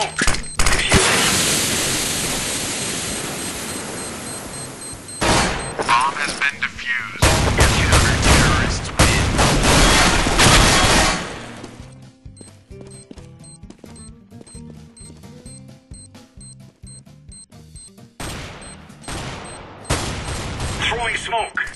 there. Bomb has been defused. Counter-terrorists win. Throwing smoke.